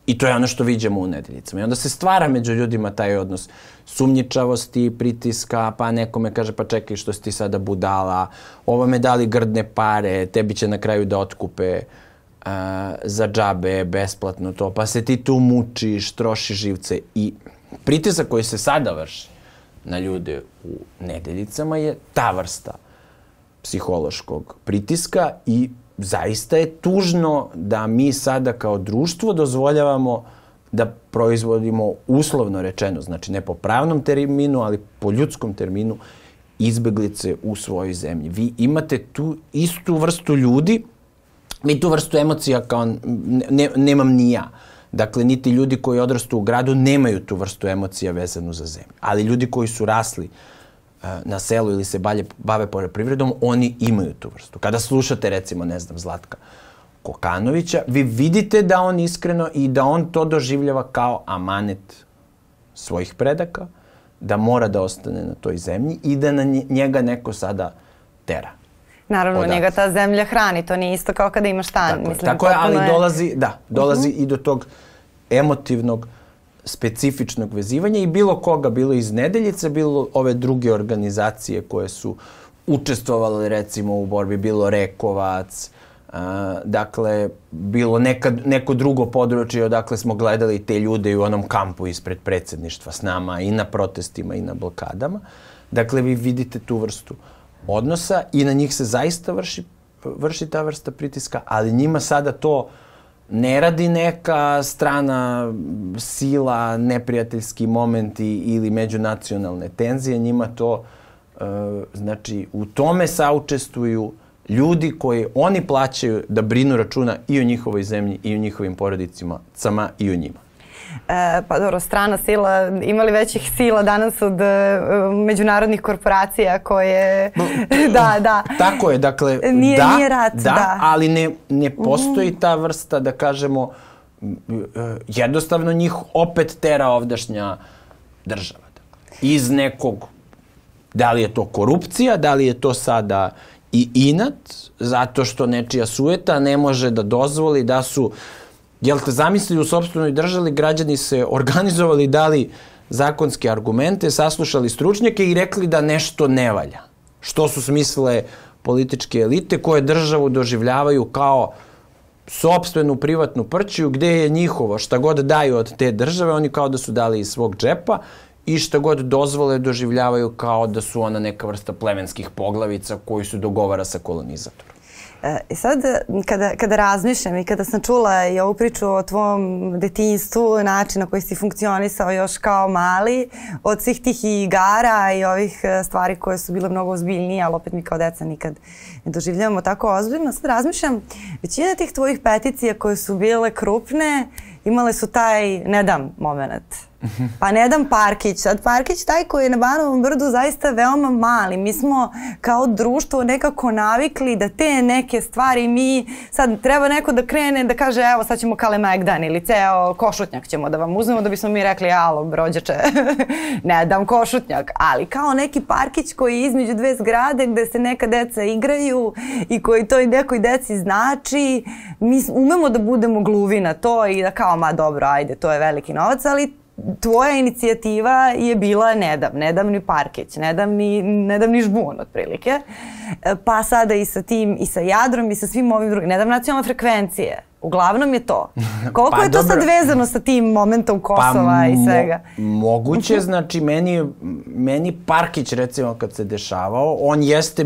I to je ono što viđamo u Nedeljicama. I onda se stvara među ljudima taj odnos sumnjičavosti, pritiska, pa nekome kaže, pa čekaj, što si ti sada budala, ovo me dali grdne pare, tebi će na kraju da otkupe za džabe, besplatno to, pa se ti tu mučiš, trošiš živce. I pritisak koji se sada vrši na ljude u Nedeljicama je ta vrsta psihološkog pritiska, i zaista je tužno da mi sada kao društvo dozvoljavamo da proizvodimo, uslovno rečeno, znači ne po pravnom terminu, ali po ljudskom terminu, izbeglice u svojoj zemlji. Vi imate tu istu vrstu ljudi, i tu vrstu emocija kao nemam ni ja. Dakle, niti ljudi koji odrastu u gradu nemaju tu vrstu emocija vezanu za zemlju. Ali ljudi koji su rasli na selu ili se bave poljoprivredom, oni imaju tu vrstu. Kada slušate, recimo, ne znam, Zlatka Kokanovića, vi vidite da on iskreno i da on to doživljava kao amanet svojih predaka, da mora da ostane na toj zemlji i da na njega neko sada tera. Naravno, njega ta zemlja hrani, to nije isto kao kada imaš stan. Tako je, ali dolazi i do tog emotivnog, specifičnog vezivanja, i bilo koga, bilo iz Nedeljice, bilo ove druge organizacije koje su učestvovali, recimo, u borbi, bilo Rekovac, dakle, bilo neko drugo područje odakle smo gledali te ljude i u onom kampu ispred predsjedništva s nama, i na protestima i na blokadama. Dakle, vi vidite tu vrstu odnosa i na njih se zaista vrši ta vrsta pritiska, ali njima sada to ne radi neka strana sila, neprijateljski momenti ili međunacionalne tenzije. Njima to, znači, u tome saučestvuju ljudi koji oni plaćaju da brinu računa i o njihovoj zemlji, i o njihovim porodicima, i o njima. pa dobro, strana sila, imali većih sila danas od međunarodnih korporacija koje... Da. Tako je, dakle, da, ali ne postoji ta vrsta, da kažemo, jednostavno njih opet tera ovdašnja država. Iz nekog, da li je to korupcija, da li je to sada i inat, zato što nečija sujeta ne može da dozvoli da su, jel te zamislili u sopstvenoj državi, građani se organizovali, dali zakonske argumente, saslušali stručnjake i rekli da nešto ne valja. Što su smislile političke elite koje državu doživljavaju kao sopstvenu privatnu prćiju gde je njihovo, šta god daju od te države, oni kao da su dali iz svog džepa i šta god dozvole doživljavaju kao da su ona neka vrsta plemenskih poglavica koji su dogovara sa kolonizatorom. I sad, kada razmišljam i kada sam čula i ovu priču o tvom detinjstvu, način na koji si funkcionisao još kao mali, od svih tih igara i ovih stvari koje su bile mnogo ozbiljnije, ali opet mi kao deca nikad ne doživljavamo tako ozbiljno, sad razmišljam, većina tih tvojih peticija koje su bile krupne, imale su taj ne dam moment. Pa ne dam parkić. Sad parkić taj koji je na Banovom brdu zaista veoma mali. Mi smo kao društvo nekako navikli da te neke stvari mi... Sad treba neko da krene da kaže evo sad ćemo Kalemegdan ili ceo Košutnjak ćemo da vam uzmemo da bismo mi rekli alo brođeče, ne dam Košutnjak. Ali kao neki parkić koji je između dve zgrade gde se neka deca igraju i koji to nekoj deci znači, mi umemo da budemo gluvi na to i da kao ma dobro ajde to je veliki novac, ali tvoja inicijativa je bila ne dam ni parkić, ne dam ni žbun otprilike. Pa sada i sa tim, i sa Jadrom, i sa svim ovim drugim, ne dam nacionalne frekvencije. Uglavnom je to. Koliko je to sad vezano sa tim momentom Kosova i svega? Moguće, znači meni parkić recimo kad se dešavao, on jeste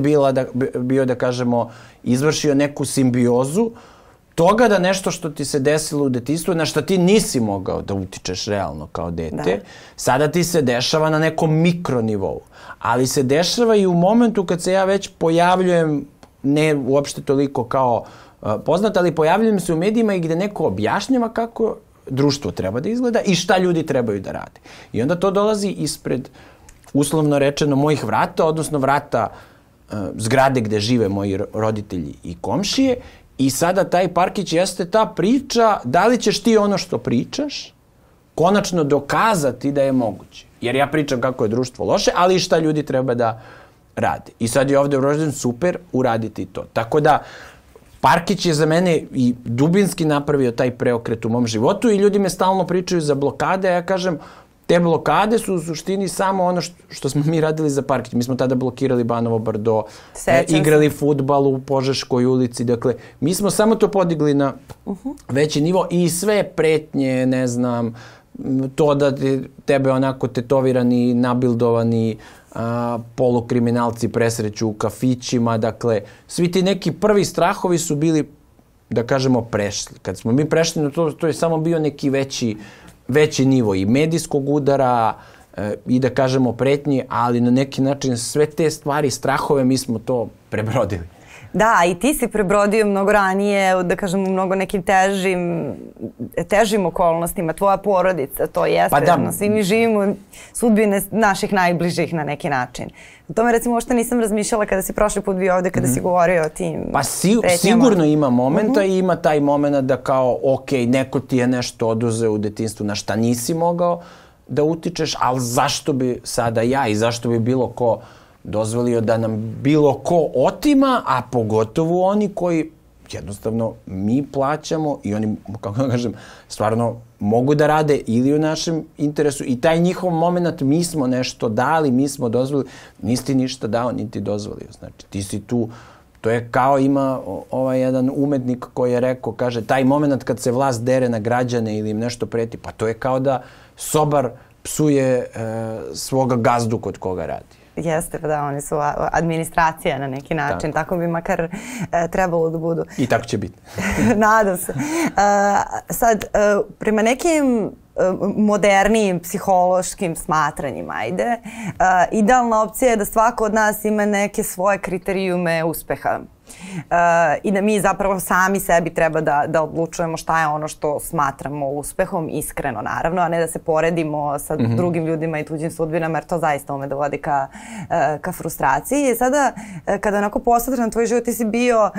bio da kažemo izvršio neku simbiozu toga da nešto što ti se desilo u detinjstvu, na što ti nisi mogao da utičeš realno kao dete, sada ti se dešava na nekom mikronivou. Ali se dešava i u momentu kad se ja već pojavljujem, ne uopšte toliko kao poznat, ali pojavljujem se u medijima i gde neko objašnjava kako društvo treba da izgleda i šta ljudi trebaju da rade. I onda to dolazi ispred, uslovno rečeno, mojih vrata, odnosno vrata zgrade gde žive moji roditelji i komšije. I sada taj parkić jeste ta priča, da li ćeš ti ono što pričaš konačno dokazati da je moguće. Jer ja pričam kako je društvo loše, ali i šta ljudi treba da rade. I sad je ovdje urođen super uraditi to. Tako da parkić je za mene i dubinski napravio taj preokret u mom životu i ljudi me stalno pričaju za blokade, a ja kažem te blokade su u suštini samo ono što smo mi radili za parkić. Mi smo tada blokirali Banovo brdo, igrali fudbal u Požeškoj ulici. Dakle, mi smo samo to podigli na veći nivo i sve pretnje, ne znam, to da tebe onako tetovirani, nabildovani polukriminalci presreću u kafićima. Dakle, svi ti neki prvi strahovi su bili, da kažemo, prešli. Kad smo mi prešli na to, to je samo bio neki veći nivo i medijskog udara i da kažemo pretnji, ali na neki način sve te stvari, strahove, mi smo to prebrodili. Da, i ti si prebrodio mnogo ranije, da kažemo mnogo nekim težim okolnostima, tvoja porodica, to jeste, svi mi živimo sudbine naših najbližih na neki način. O tome recimo uopšte nisam razmišljala kada si prošli put bio ovdje, kada si govorio o tim pretnjama. Pa sigurno ima momenta i ima taj moment da kao ok, neko ti je nešto oduzeo u detinjstvu na šta nisi mogao da utičeš, ali zašto bi sada ja i zašto bi bilo ko dozvolio da nam bilo ko otima, a pogotovo oni koji jednostavno mi plaćamo i oni, kako da kažem, stvarno mogu da rade ili u našem interesu i taj njihov moment mi smo nešto dali, mi smo dozvolili, nisi ti ništa dao, niti dozvolio. Znači, ti si tu, to je kao ima ovaj jedan umetnik koji je rekao, kaže, taj moment kad se vlast dere na građane ili im nešto preti, pa to je kao da sobar psuje svoga gazdu kod koga radi. Jeste, pa da, oni su administracija na neki način, tako bi makar trebalo da budu. I tako će biti. Nadam se. Sad, prema nekim modernijim psihološkim smatranjima, ajde, idealna opcija je da svako od nas ima neke svoje kriterijume uspeha. i da mi zapravo sami sebi treba da odlučujemo šta je ono što smatramo uspehom, iskreno naravno, a ne da se poredimo sa drugim ljudima i tuđim sudbinama, jer to zaista ume da vodi ka frustraciji. I sada kada onako posmatraš na tvoj život, ti si bio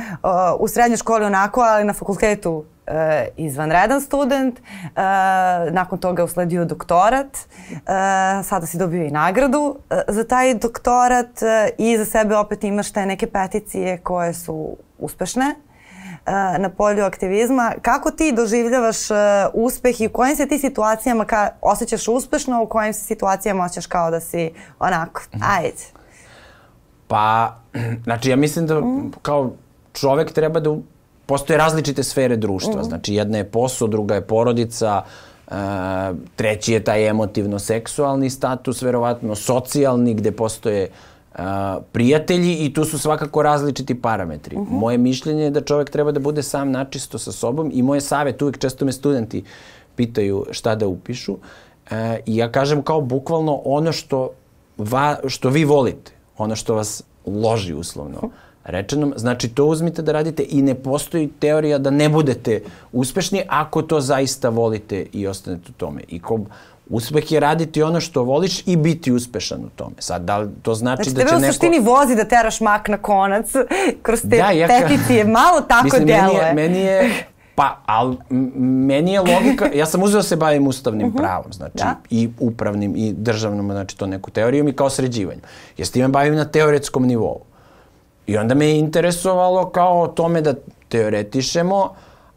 u srednjoj školi onako, ali na fakultetu izvanredan student, nakon toga je usledio doktorat, sada si dobio i nagradu za taj doktorat i za sebe opet imaš te neke peticije koje su uspešne na polju aktivizma. Kako ti doživljavaš uspeh i u kojim se ti situacijama osjećaš uspešno, u kojim se situacijama osjećaš kao da si onako, ajde? Pa, znači ja mislim da kao čovek treba da postoje različite sfere društva, znači jedna je posao, druga je porodica, treći je taj emotivno-seksualni status, verovatno socijalni, gde postoje prijatelji i tu su svakako različiti parametri. Moje mišljenje je da čovjek treba da bude sam načisto sa sobom i moje savjet, uvijek često me studenti pitaju šta da upišu i ja kažem kao bukvalno ono što vi volite, ono što vas loži uslovno rečenom, znači to uzmite da radite i ne postoji teorija da ne budete uspešni ako to zaista volite i ostanete u tome. I uspeh je raditi ono što voliš i biti uspešan u tome. Sad, da li to znači da će neko... Znači, tebe u suštini vozi da teraš mak na konac kroz te peticije. Malo tako djeluje. Meni je... Pa, ali meni je logika... Ja sam uzeo se bavim ustavnim pravom, znači i upravnim i državnom, znači to neku teorijom i kao sređivanjem. Ja s time bavim na teoretskom nivou. I onda me je interesovalo kao o tome da teoretišemo,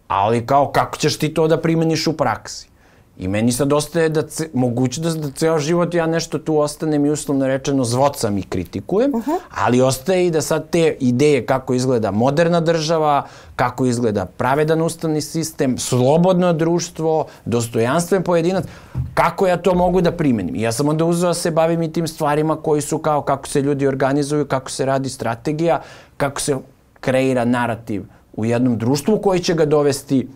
ali kao kako ćeš ti to da primeniš u praksi. I meni sad ostaje da mogućnost da ceo život ja nešto tu ostanem i uslovno rečeno zvocam i kritikujem, ali ostaje i da sad te ideje kako izgleda moderna država, kako izgleda pravedan ustavni sistem, slobodno društvo, dostojanstven pojedinac, kako ja to mogu da primenim. I ja sam onda uzeo da se bavim i tim stvarima koji su kao kako se ljudi organizuju, kako se radi strategija, kako se kreira narativ u jednom društvu koji će ga dovesti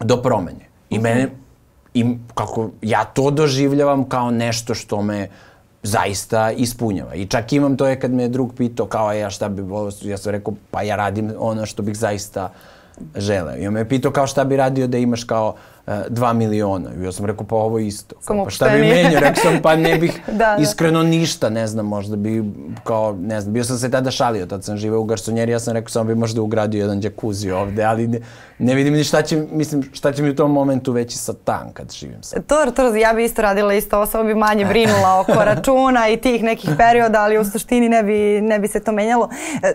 do promene. I mene... I kako ja to doživljavam kao nešto što me zaista ispunjava. I čak imam to je kad me drug pitao kao ja šta bi volio, ja sam rekao pa ja radim ono što bih zaista želeo. I on me pitao kao šta bi radio da imaš kao 2 miliona. I ja sam rekao pa ovo isto. Pa šta bi menio? Rekao sam pa ne bih iskreno ništa, ne znam, možda bi kao, ne znam, bio sam se tada šalio, tad sam živeo u garsonjeri, ja sam rekao samo bi možda ugradio jedan džakuzi ovde, ali ne vidim ni šta će, mislim, šta će mi u tom momentu veći satan kad živim sam. To, ja bi isto radila isto, samo bi manje brinula oko računa i tih nekih perioda, ali u suštini ne bi se to menjalo.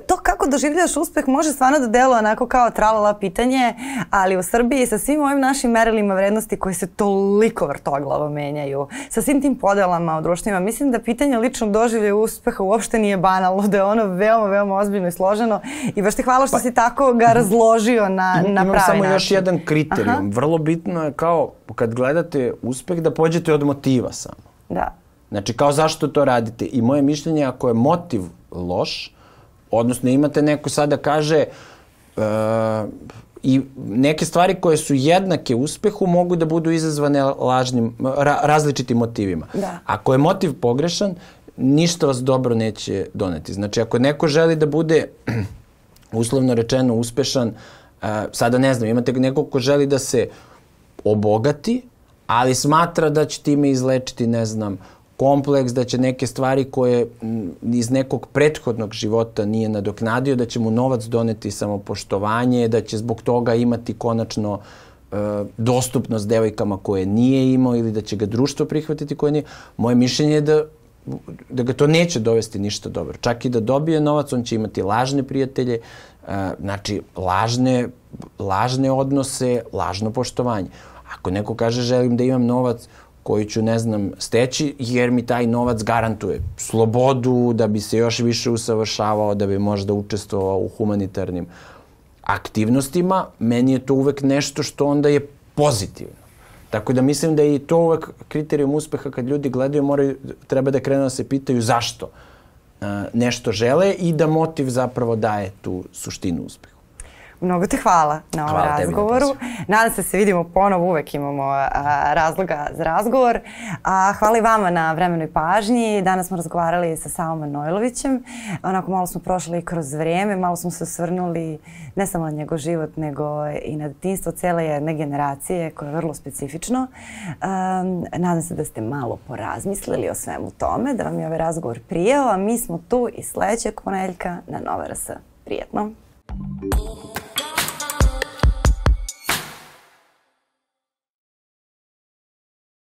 To kako doživljavaš uspeh može stvarno da deluje onako kao tralala pitanje, ali u Srbiji sa svim ovim našim merilima vrednosti koje se toliko vrtoglavo menjaju, sa svim tim podelama u društvima, mislim da pitanje ličnog doživljaja uspeha uopšte nije banalno, da je ono veoma, veoma ozbiljno i složeno i baš ti hvala što si tako ga razložio na pravi način. Imam samo još jedan kriterijum. Vrlo bitno je kao kad gledate uspeh da pođete od motiva samo. Da. Znači kao zašto to radite i moje mišljenje je ako je motiv loš, odnosno imate neko sad da kaže i neke stvari koje su jednake uspehu mogu da budu izazvane različitim motivima. Ako je motiv pogrešan, ništa vas dobro neće doneti. Znači, ako neko želi da bude, uslovno rečeno, uspešan, sada ne znam, imate nekog ko želi da se obogati, ali smatra da će time izlečiti, ne znam, kompleks, da će neke stvari koje iz nekog prethodnog života nije nadoknadio, da će mu novac doneti samopoštovanje, da će zbog toga imati konačno dostupnost devojkama koje nije imao ili da će ga društvo prihvatiti koje nije. Moje mišljenje je da ga to neće dovesti ništa dobro. Čak i da dobije novac, on će imati lažne prijatelje, znači lažne odnose, lažno poštovanje. Ako neko kaže želim da imam novac koji ću, ne znam, steći, jer mi taj novac garantuje slobodu, da bi se još više usavršavao, da bi možda učestvovao u humanitarnim aktivnostima, meni je to uvek nešto što onda je pozitivno. Tako da mislim da je i to uvek kriterijum uspeha kad ljudi gledaju, treba da krenu da se pitaju zašto nešto žele i da motiv zapravo daje tu suštinu uspeha. Mnogo ti hvala na ovom razgovoru. Nadam se da se vidimo ponovo, uvek imamo razloga za razgovor. Hvala i vama na vremenoj pažnji. Danas smo razgovarali sa Savom Manojlovićem. Onako malo smo prošli kroz vrijeme, malo smo se osvrnuli ne samo na njegov život, nego i na detinjstvo cele jedne generacije koje je vrlo specifično. Nadam se da ste malo porazmislili o svemu tome, da vam je ovaj razgovor prijao, a mi smo tu i sledećeg ponedjeljka na Nova RS. Prijetno!